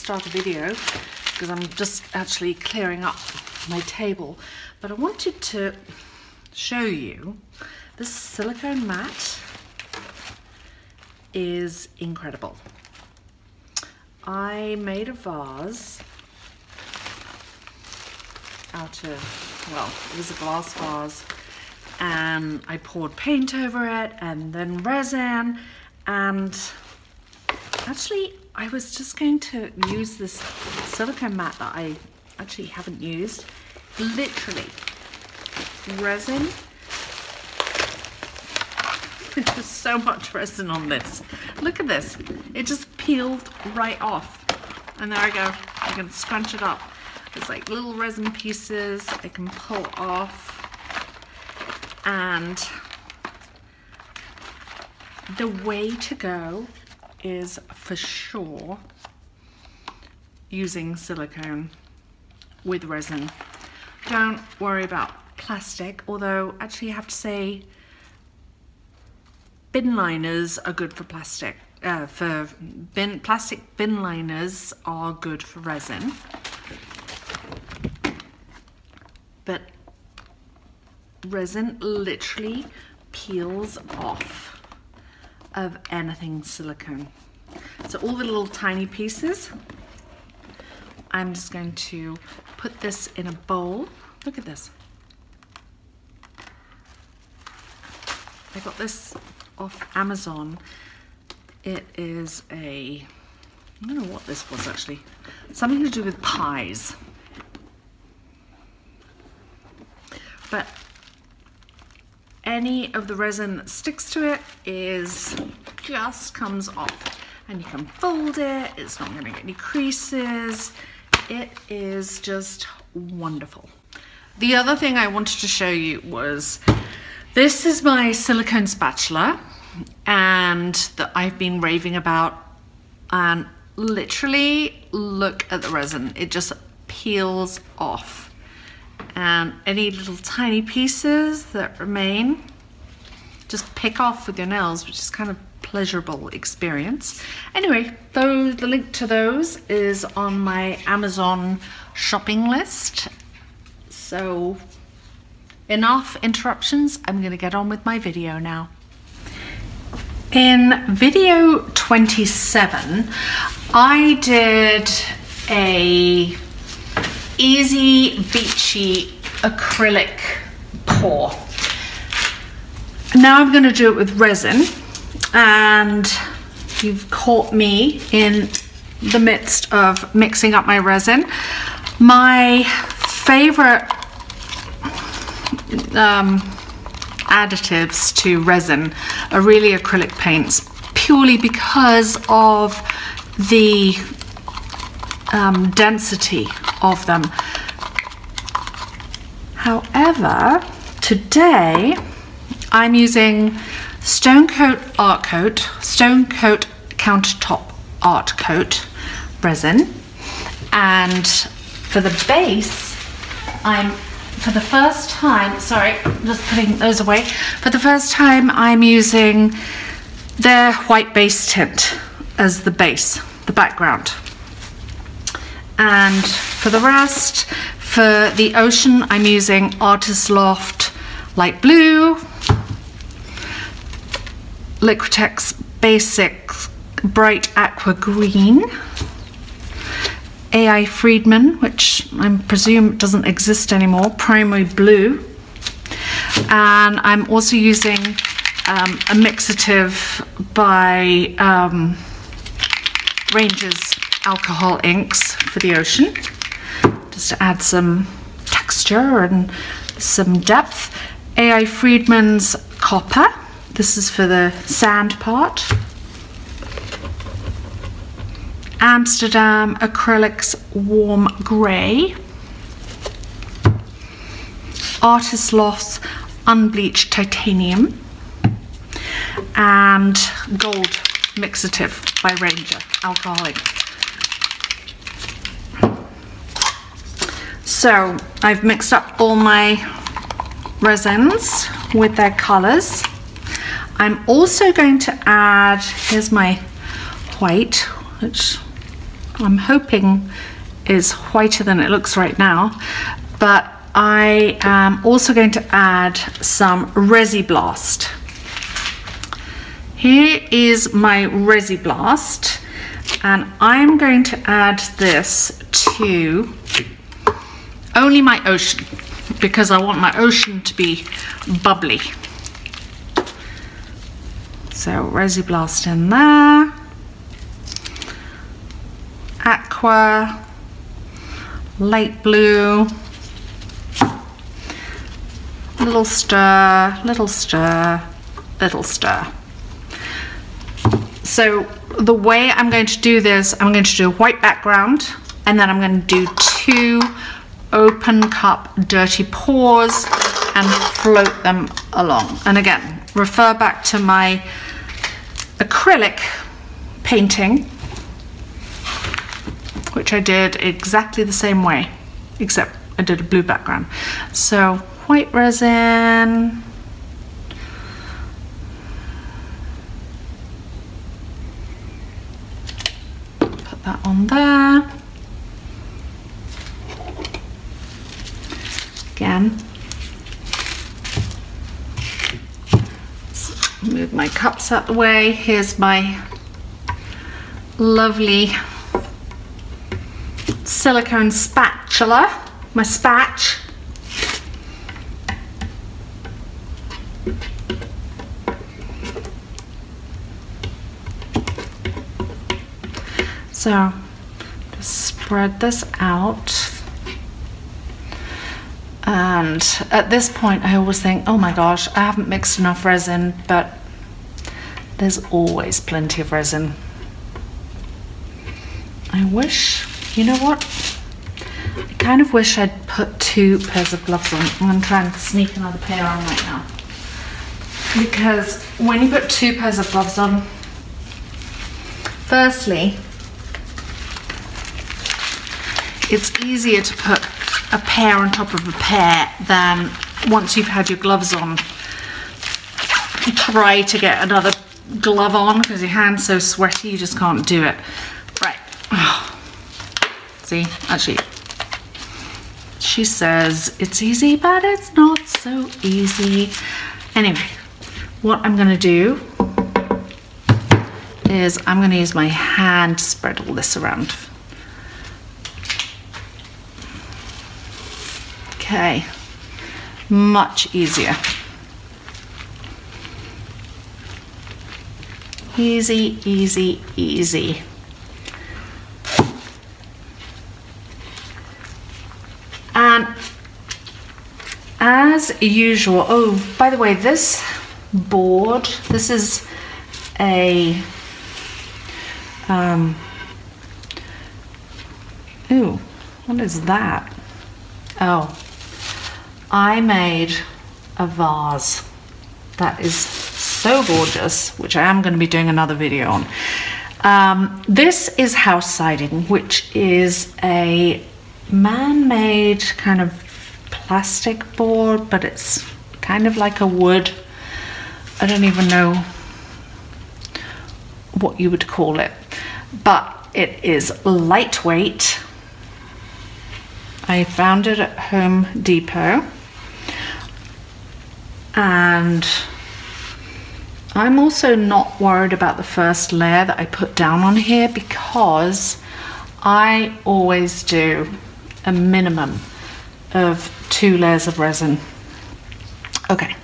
start a video because I'm just actually clearing up my table, but I wanted to show you this silicone mat is incredible. I made a vase out of, well, it was a glass vase, and I poured paint over it and then resin, and actually I was just going to use this silicone mat that I actually haven't used, literally resin. There's so much resin on this. Look at this, it just peeled right off, and there I go, I can scrunch it up. It's like little resin pieces I can pull off, and the way to go is for sure using silicone with resin. Don't worry about plastic, although actually I have to say bin liners are good for plastic. Plastic bin liners are good for resin. But resin literally peels off of anything silicone. So all the little tiny pieces, I'm just going to put this in a bowl. Look at this. I got this off Amazon. It is a, I don't know what this was actually, something to do with pies. But any of the resin that sticks to it is just comes off, and you can fold it. It's not going to get any creases. It is just wonderful. The other thing I wanted to show you was this is my silicone spatula, and that I've been raving about, and literally look at the resin. It just peels off. And any little tiny pieces that remain, just pick off with your nails, which is kind of a pleasurable experience. Anyway, those, the link to those is on my Amazon shopping list. So enough interruptions, I'm going to get on with my video now. In video 27, I did a easy beachy acrylic pour. Now I'm going to do it with resin, and you've caught me in the midst of mixing up my resin. My favorite additives to resin are really acrylic paints, purely because of the density of them. However, today I'm using Stone Coat Counter Top Art Coat Resin, and for the base, I'm for the first time, sorry, just putting those away. For the first time, I'm using their white base tint as the base, the background. And for the rest, for the ocean, I'm using Artist Loft Light Blue, Liquitex Basic Bright Aqua Green, A.I. Friedman, which I presume doesn't exist anymore, Primary Blue, and I'm also using a mixative by Ranger's Alcohol Inks for the ocean, just to add some texture and some depth. A.I. Friedman's Copper, this is for the sand part. Amsterdam Acrylics Warm Gray. Artist Loft's Unbleached Titanium. And Gold Mixative by Ranger Alcohol Ink. So I've mixed up all my resins with their colors. I'm also going to add, here's my white, which I'm hoping is whiter than it looks right now, but I am also going to add some ResiBlast. Here is my ResiBlast, and I'm going to add this to only my ocean, because I want my ocean to be bubbly. So ResiBlast in there, aqua, light blue, little stir, little stir, little stir. So the way I'm going to do this, I'm going to do a white background, and then I'm going to do two open cup dirty pours and float them along. And again, refer back to my acrylic painting, which I did exactly the same way, except I did a blue background. So white resin, put that on there. Again, let's move my cups out the way. Here's my lovely silicone spatula, my spatch. So just spread this out. And at this point, I always think, oh my gosh, I haven't mixed enough resin, but there's always plenty of resin. I wish, you know what? I kind of wish I'd put two pairs of gloves on. I'm gonna try and sneak another pair on right now. Because when you put two pairs of gloves on, firstly, it's easier to put a pair on top of a pair than once you've had your gloves on. You try to get another glove on because your hand's so sweaty, you just can't do it. Right. Oh. See, actually, she says it's easy, but it's not so easy. Anyway, what I'm gonna do is I'm gonna use my hand to spread all this around. Okay, much easier. Easy, easy, easy. And as usual, oh, by the way, this board, this is a, ooh, what is that? Oh. I made a vase that is so gorgeous, which I am going to be doing another video on. This is house siding, which is a man-made kind of plastic board, but it's kind of like a wood. I don't even know what you would call it, but it is lightweight. I found it at Home Depot. And I'm also not worried about the first layer that I put down on here because I always do a minimum of two layers of resin. Okay,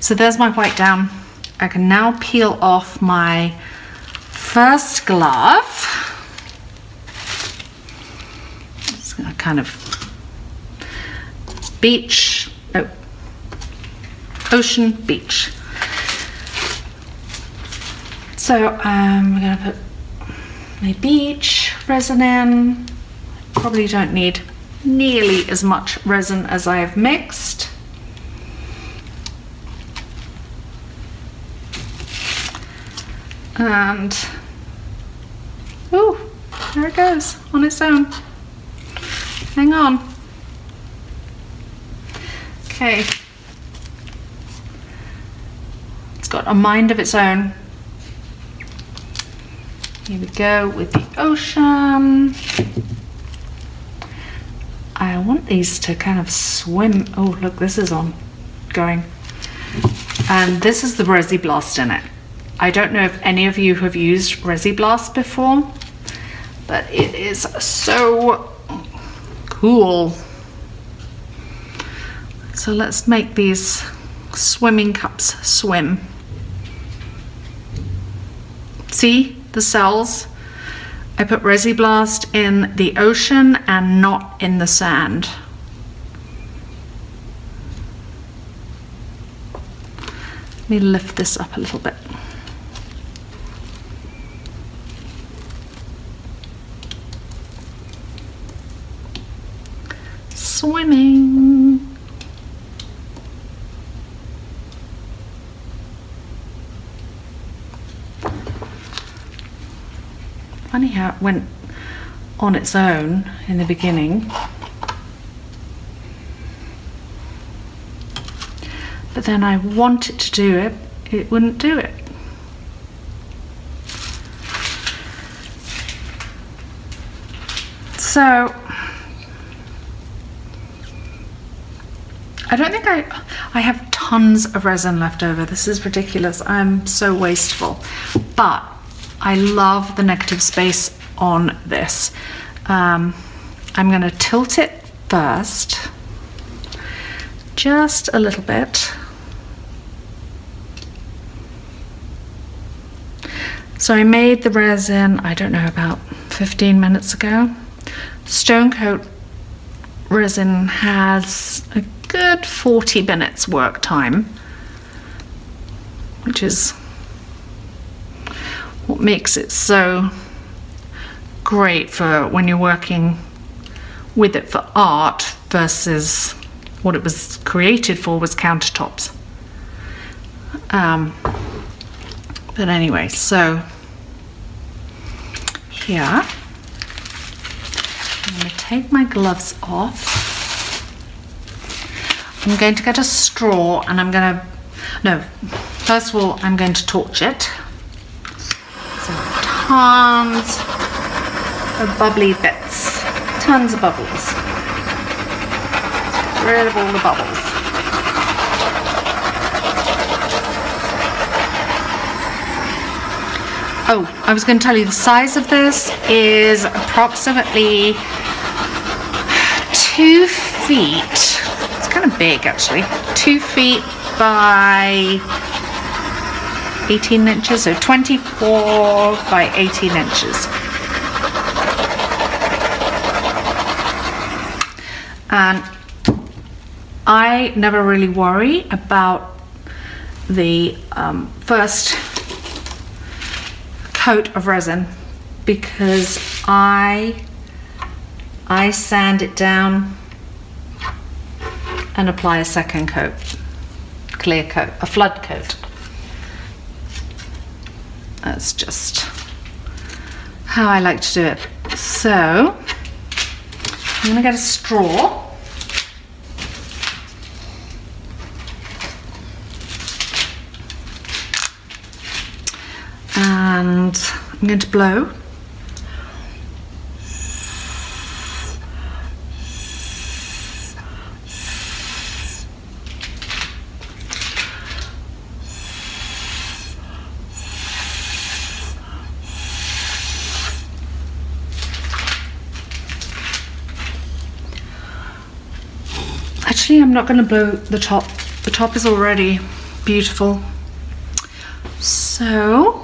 so there's my white down. I can now peel off my first glove. It's kind of beach, oh, ocean beach. So I'm going to put my beach resin in. Probably don't need nearly as much resin as I have mixed. And, ooh, there it goes on its own. Hang on. Okay. It's got a mind of its own. Here we go with the ocean. I want these to kind of swim. Oh, look, this is on going. And this is the ResiBlast in it. I don't know if any of you have used ResiBlast before, but it is so cool. So let's make these swimming cups swim. See the cells? I put ResiBlast in the ocean and not in the sand. Let me lift this up a little bit. Swimming. Funny how it went on its own in the beginning, but then I wanted to do it, it wouldn't do it. So I don't think I have tons of resin left over. This is ridiculous. I'm so wasteful, but I love the negative space on this. I'm going to tilt it first, just a little bit. So I made the resin, I don't know, about 15 minutes ago. Stone Coat resin has a good 40 minutes work time, which is what makes it so great for when you're working with it for art versus what it was created for, was countertops. But anyway, so here, I'm going to take my gloves off. I'm going to get a straw and I'm going to, no, first of all, I'm going to torch it. Tons of bubbly bits, tons of bubbles. Get rid of all the bubbles. Oh, I was going to tell you the size of this is approximately 2 feet. It's kind of big actually. 2 feet by 18 inches, so 24 by 18 inches. And I never really worry about the first coat of resin because I sand it down and apply a second coat, clear coat, a flood coat. That's just how I like to do it. So I'm going to get a straw. And I'm going to blow. I'm not going to blow the top. The top is already beautiful. So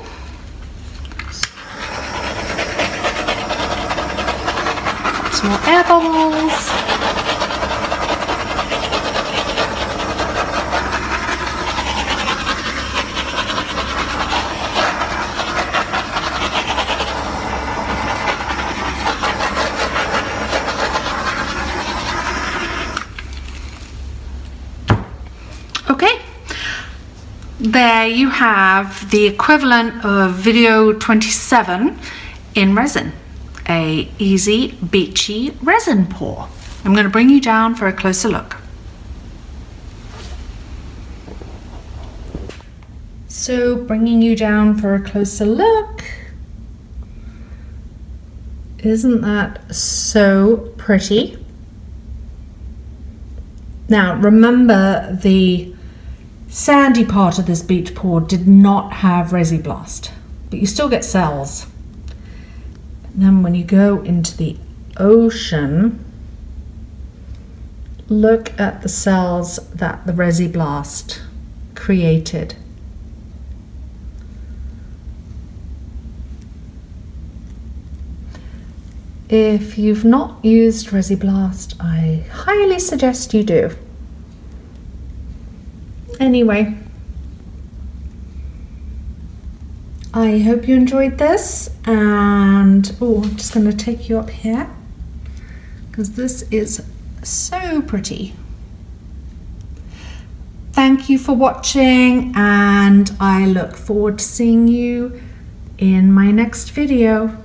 some more air bubbles. There you have the equivalent of video 27 in resin, an easy beachy resin pour. I'm going to bring you down for a closer look. So bringing you down for a closer look, Isn't that so pretty? Now remember, the sandy part of this beach pour did not have ResiBlast, but you still get cells. And then when you go into the ocean, look at the cells that the ResiBlast created. If you've not used ResiBlast, I highly suggest you do. Anyway, I hope you enjoyed this, and I'm just going to take you up here because this is so pretty. Thank you for watching, and I look forward to seeing you in my next video.